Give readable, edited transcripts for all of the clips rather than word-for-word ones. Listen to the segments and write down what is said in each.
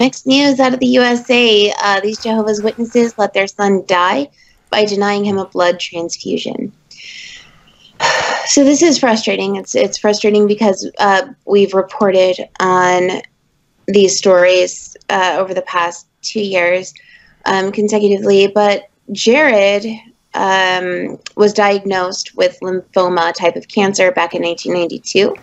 Next news out of the USA, these Jehovah's Witnesses let their son die by denying him a blood transfusion. So this is frustrating. It's frustrating because we've reported on these stories over the past 2 years consecutively, but Jared was diagnosed with lymphoma type of cancer back in 1992.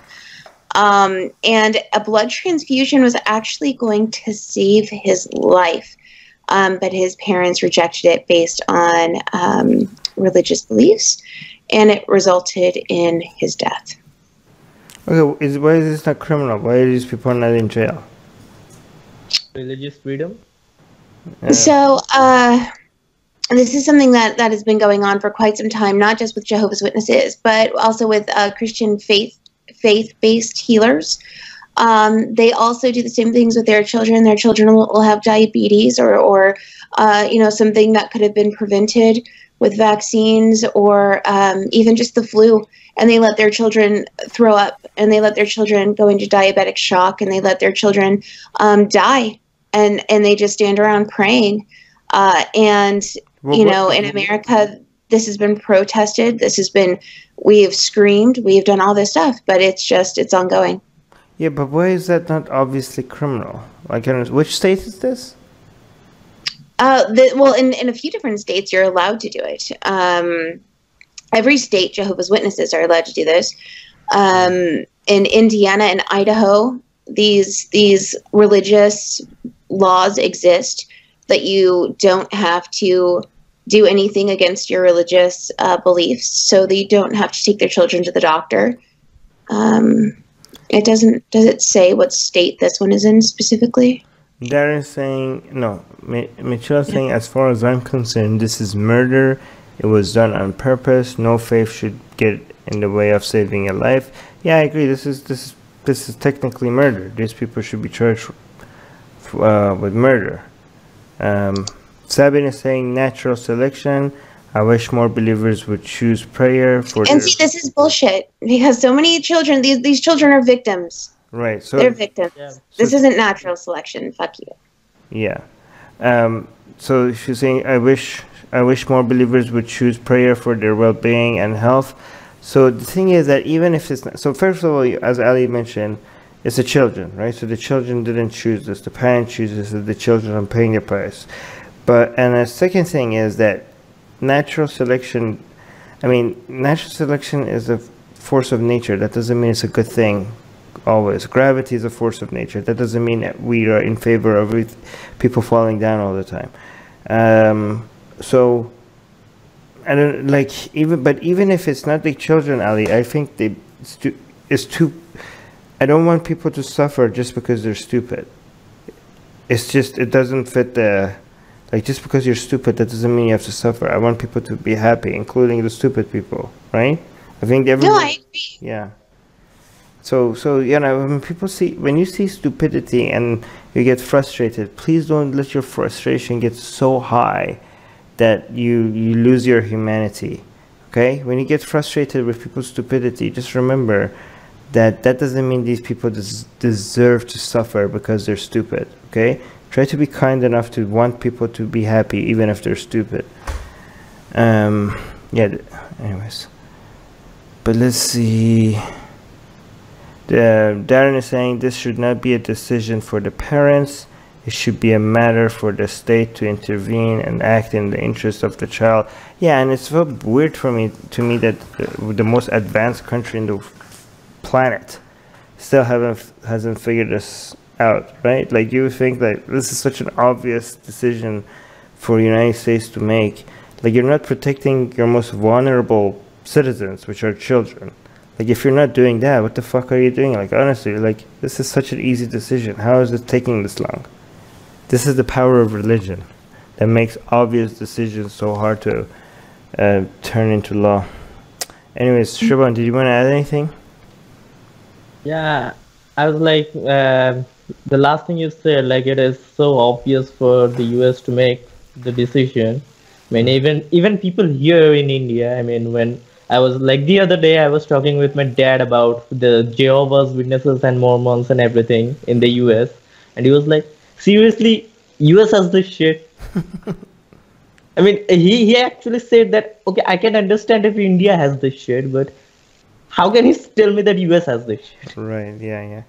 And a blood transfusion was actually going to save his life, but his parents rejected it based on religious beliefs, and it resulted in his death. Okay, why is this not criminal? Why are these people not in jail? Religious freedom? So, this is something that has been going on for quite some time, not just with Jehovah's Witnesses, but also with Christian faith-based healers. They also do the same things with their children. Their children will have diabetes or you know, something that could have been prevented with vaccines or even just the flu. And they let their children throw up, and they let their children go into diabetic shock, and they let their children die. And they just stand around praying. And, you know, in America, this has been protested. This has been, we have screamed, we have done all this stuff, but it's just, it's ongoing. Yeah, but why is that not obviously criminal? Like, which state is this? Well, in a few different states, you're allowed to do it. Every state, Jehovah's Witnesses are allowed to do this. In Indiana and Idaho, these religious laws exist that you don't have to do anything against your religious beliefs, so they don't have to take their children to the doctor. It doesn't. Does it say what state this one is in specifically? Darren saying no. Michelle saying, as far as I'm concerned, this is murder. It was done on purpose. No faith should get in the way of saving a life. Yeah, I agree. This is technically murder. These people should be charged with murder. Sabin is saying natural selection. I wish more believers would choose prayer for. And see, this is bullshit because so many children, these children are victims. Right. So they're victims. Yeah. This isn't natural selection. Fuck you. Yeah. So she's saying, I wish more believers would choose prayer for their well-being and health. So the thing is that even if it's not, so first of all, as Ali mentioned, it's the children, right? So the children didn't choose this. The parents choose this. The children are paying the price. But, and the second thing is that natural selection, I mean, natural selection is a force of nature. That doesn't mean it's a good thing always. Gravity is a force of nature. That doesn't mean that we are in favor of people falling down all the time. So, I don't, like, even if it's not the children, Ali, I think it's too, I don't want people to suffer just because they're stupid. It's just, it doesn't fit the, like, just because you're stupid, that doesn't mean you have to suffer. I want people to be happy, including the stupid people, right? I think everyone. No, I agree. Yeah. So, you know, when people see, when you see stupidity and you get frustrated, please don't let your frustration get so high that you lose your humanity, okay? When you get frustrated with people's stupidity, just remember that doesn't mean these people deserve to suffer because they're stupid, okay? Try to be kind enough to want people to be happy even if they're stupid. Yeah, anyways. But let's see. Darren is saying this should not be a decision for the parents. It should be a matter for the state to intervene and act in the interest of the child. Yeah, and it's so weird to me that the most advanced country in the planet still hasn't figured this out, right? Like, you think that this is such an obvious decision for the United States to make. Like, you're not protecting your most vulnerable citizens, which are children. Like, if you're not doing that, what the fuck are you doing? Like, honestly, like, this is such an easy decision. How is it taking this long? This is the power of religion that makes obvious decisions so hard to turn into law. Anyways, Shrivan, did you want to add anything? Yeah, I was like, the last thing you said, like, it is so obvious for the US to make the decision. I mean, even people here in India, I mean, when I was like the other day, I was talking with my dad about the Jehovah's Witnesses and Mormons and everything in the US, and he was like, seriously, US has this shit. I mean, he actually said that, okay, I can understand if India has this shit, but how can he tell me that US has this shit? Right, yeah, yeah.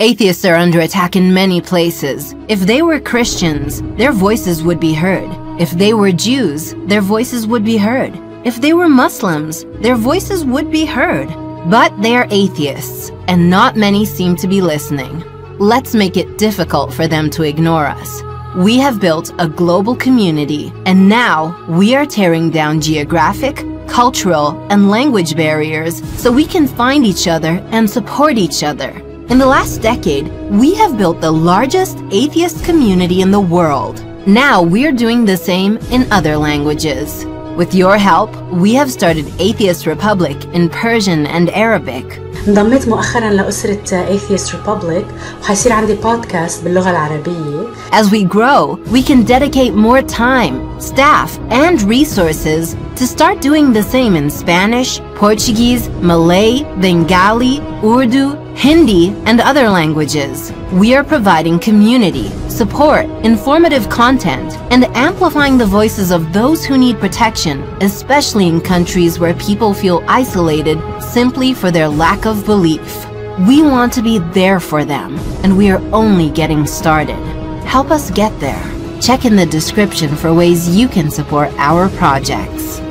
Atheists are under attack in many places. If they were Christians, their voices would be heard. If they were Jews, their voices would be heard. If they were Muslims, their voices would be heard. But they are atheists, and not many seem to be listening. Let's make it difficult for them to ignore us. We have built a global community, and now we are tearing down geographic, cultural, and language barriers so we can find each other and support each other. In the last decade, we have built the largest atheist community in the world. Now we're doing the same in other languages. With your help, we have started Atheist Republic in Persian and Arabic. انضميت مؤخراً لأسرة Atheist Republic وحيصير عندي بودكاست باللغة العربية. As we grow, we can dedicate more time, staff, and resources to start doing the same in Spanish, Portuguese, Malay, Bengali, Urdu, Hindi, and other languages. We are providing community, support, informative content, and amplifying the voices of those who need protection, especially in countries where people feel isolated simply for their lack of belief. We want to be there for them, and we are only getting started. Help us get there. Check in the description for ways you can support our projects.